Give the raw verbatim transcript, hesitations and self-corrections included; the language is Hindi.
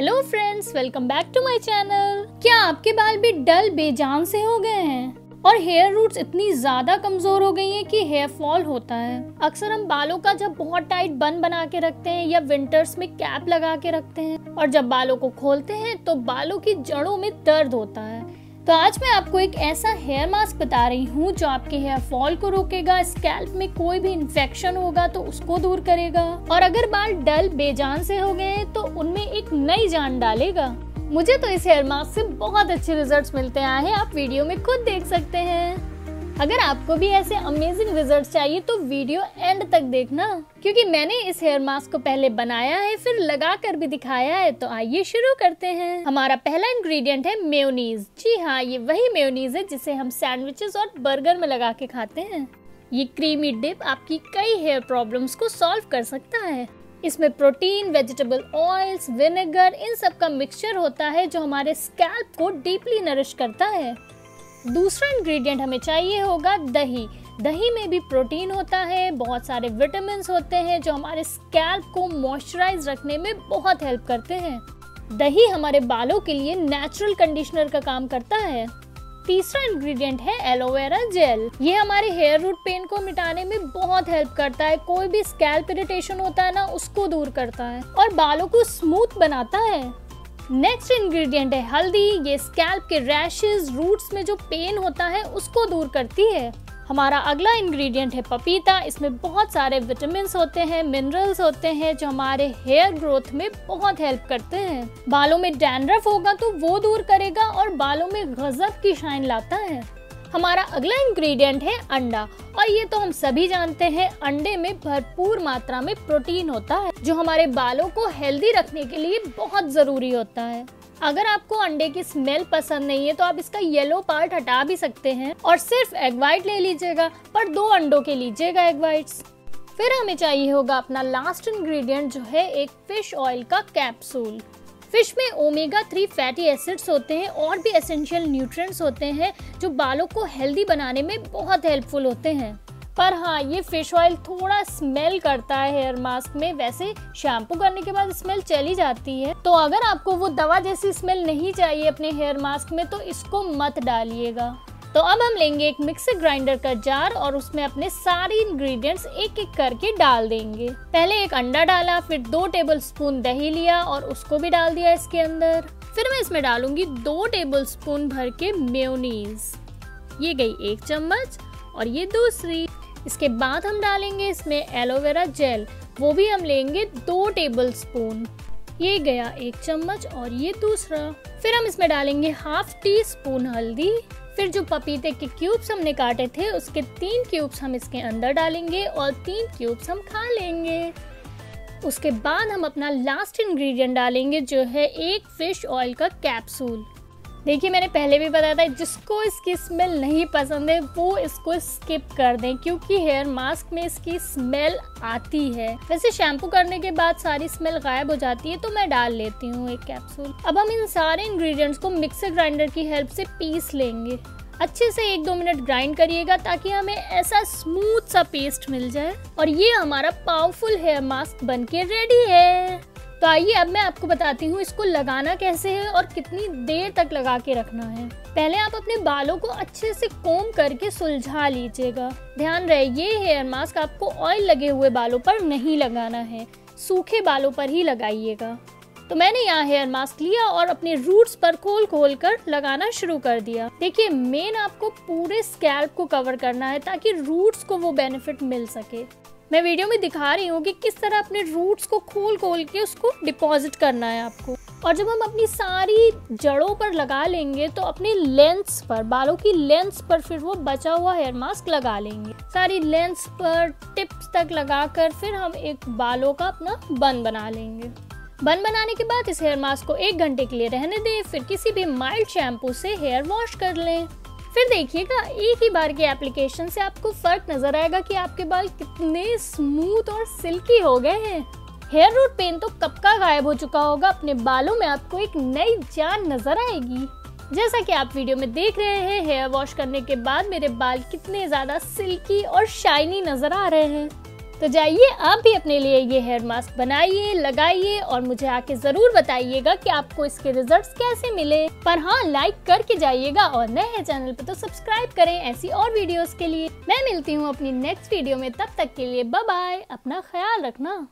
Hello friends, welcome back to my channel. क्या आपके बाल भी डल बेजान से हो गए हैं और हेयर रूट्स इतनी ज्यादा कमजोर हो गई हैं कि हेयर फॉल होता है? अक्सर हम बालों का जब बहुत टाइट बन बना के रखते हैं या विंटर्स में कैप लगा के रखते हैं और जब बालों को खोलते हैं तो बालों की जड़ों में दर्द होता है। तो आज मैं आपको एक ऐसा हेयर मास्क बता रही हूँ जो आपके हेयर फॉल को रोकेगा, स्कैल्प में कोई भी इन्फेक्शन होगा तो उसको दूर करेगा और अगर बाल डल बेजान से हो गए तो उनमें एक नई जान डालेगा। मुझे तो इस हेयर मास्क से बहुत अच्छे रिजल्ट्स मिलते आए हैं, आप वीडियो में खुद देख सकते हैं। अगर आपको भी ऐसे अमेजिंग रिजल्ट्स चाहिए तो वीडियो एंड तक देखना, क्योंकि मैंने इस हेयर मास्क को पहले बनाया है फिर लगा कर भी दिखाया है। तो आइए शुरू करते हैं। हमारा पहला इंग्रेडिएंट है मेयोनीज। जी हाँ, ये वही मेयोनीज है जिसे हम सैंडविचेस और बर्गर में लगा के खाते हैं। ये क्रीमी डिप आपकी कई हेयर प्रॉब्लम्स को सॉल्व कर सकता है। इसमें प्रोटीन, वेजिटेबल ऑयल्स, विनेगर, इन सब का मिक्सचर होता है जो हमारे स्कैल्प को डीपली नरिश करता है। दूसरा इंग्रेडिएंट हमें चाहिए होगा दही। दही में भी प्रोटीन होता है, बहुत सारे विटामिन्स होते हैं जो हमारे स्कैल्प को मॉइस्चराइज रखने में बहुत हेल्प करते हैं। दही हमारे बालों के लिए नेचुरल कंडीशनर का काम करता है। तीसरा इंग्रेडिएंट है एलोवेरा जेल। ये हमारे हेयर रूट पेन को मिटाने में बहुत हेल्प करता है, कोई भी स्कैल्प इरिटेशन होता है ना उसको दूर करता है और बालों को स्मूथ बनाता है। नेक्स्ट इंग्रेडिएंट है हल्दी। ये स्कैल्प के रैशेस, रूट्स में जो पेन होता है उसको दूर करती है। हमारा अगला इंग्रेडिएंट है पपीता। इसमें बहुत सारे विटामिन्स होते हैं, मिनरल्स होते हैं जो हमारे हेयर ग्रोथ में बहुत हेल्प करते हैं। बालों में डैंड्रफ होगा तो वो दूर करेगा और बालों में गजब की शाइन लाता है। हमारा अगला इंग्रेडिएंट है अंडा, और ये तो हम सभी जानते हैं अंडे में भरपूर मात्रा में प्रोटीन होता है जो हमारे बालों को हेल्दी रखने के लिए बहुत जरूरी होता है। अगर आपको अंडे की स्मेल पसंद नहीं है तो आप इसका येलो पार्ट हटा भी सकते हैं और सिर्फ एग वाइट ले लीजिएगा, पर दो अंडों के लीजिएगा एग वाइट्स। फिर हमें चाहिए होगा अपना लास्ट इंग्रेडिएंट जो है एक फिश ऑयल का कैप्सूल। फिश में ओमेगा थ्री फैटी एसिड्स होते हैं और भी एसेंशियल न्यूट्रिएंट्स होते हैं जो बालों को हेल्दी बनाने में बहुत हेल्पफुल होते हैं। पर हाँ, ये फिश ऑयल थोड़ा स्मेल करता है हेयर मास्क में। वैसे शैम्पू करने के बाद स्मेल चली जाती है, तो अगर आपको वो दवा जैसी स्मेल नहीं चाहिए अपने हेयर मास्क में तो इसको मत डालिएगा। तो अब हम लेंगे एक मिक्सर ग्राइंडर का जार और उसमें अपने सारे इंग्रेडिएंट्स एक एक करके डाल देंगे। पहले एक अंडा डाला, फिर दो टेबलस्पून दही लिया और उसको भी डाल दिया इसके अंदर। फिर मैं इसमें डालूंगी दो टेबलस्पून भर के मेयोनीज। ये गई एक चम्मच और ये दूसरी। इसके बाद हम डालेंगे इसमें एलोवेरा जेल, वो भी हम लेंगे दो टेबलस्पून। ये गया एक चम्मच और ये दूसरा। फिर हम इसमें डालेंगे हाफ टी स्पून हल्दी। फिर जो पपीते के क्यूब्स हमने काटे थे उसके तीन क्यूब्स हम इसके अंदर डालेंगे और तीन क्यूब्स हम खा लेंगे। उसके बाद हम अपना लास्ट इंग्रेडिएंट डालेंगे जो है एक फिश ऑयल का कैप्सूल। देखिए, मैंने पहले भी बताया था, जिसको इसकी स्मेल नहीं पसंद है वो इसको स्किप कर दें क्योंकि हेयर मास्क में इसकी स्मेल आती है। वैसे शैम्पू करने के बाद सारी स्मेल गायब हो जाती है, तो मैं डाल लेती हूँ एक कैप्सूल। अब हम इन सारे इंग्रेडिएंट्स को मिक्सर ग्राइंडर की हेल्प से पीस लेंगे। अच्छे से एक दो मिनट ग्राइंड करिएगा ताकि हमें ऐसा स्मूथ सा पेस्ट मिल जाए और ये हमारा पावरफुल हेयर मास्क बन के रेडी है। तो आइए अब मैं आपको बताती हूँ इसको लगाना कैसे है और कितनी देर तक लगा के रखना है। पहले आप अपने बालों को अच्छे से कोम करके सुलझा लीजिएगा। ध्यान रहे, ये हेयर मास्क आपको ऑयल लगे हुए बालों पर नहीं लगाना है, सूखे बालों पर ही लगाइएगा। तो मैंने यहाँ हेयर मास्क लिया और अपने रूट्स पर खोल खोल कर लगाना शुरू कर दिया। देखिए, मेन आपको पूरे स्कैल्प को कवर करना है ताकि रूट्स को वो बेनिफिट मिल सके। मैं वीडियो में दिखा रही हूँ कि किस तरह अपने रूट्स को खोल खोल के उसको डिपॉजिट करना है आपको। और जब हम अपनी सारी जड़ों पर लगा लेंगे तो अपने लेंथ्स पर, बालों की लेंथ्स पर फिर वो बचा हुआ हेयर मास्क लगा लेंगे। सारी लेंथ्स पर टिप्स तक लगाकर फिर हम एक बालों का अपना बन बना लेंगे। बन बनाने के बाद इस हेयर मास्क को एक घंटे के लिए रहने दें, फिर किसी भी माइल्ड शैम्पू से हेयर वॉश कर लें। फिर देखिएगा, एक ही बार के एप्लीकेशन से आपको फर्क नजर आएगा कि आपके बाल कितने स्मूथ और सिल्की हो गए हैं। हेयर रूट पेन तो कब का गायब हो चुका होगा, अपने बालों में आपको एक नई जान नजर आएगी। जैसा कि आप वीडियो में देख रहे हैं, हेयर वॉश करने के बाद मेरे बाल कितने ज्यादा सिल्की और शाइनी नजर आ रहे हैं। तो जाइए आप भी अपने लिए ये हेयर मास्क बनाइए, लगाइए और मुझे आके जरूर बताइएगा कि आपको इसके रिजल्ट्स कैसे मिले। पर हाँ, लाइक करके जाइएगा और नए हैं चैनल पर तो सब्सक्राइब करें ऐसी और वीडियोस के लिए। मैं मिलती हूँ अपनी नेक्स्ट वीडियो में, तब तक के लिए बाय बाय। अपना ख्याल रखना।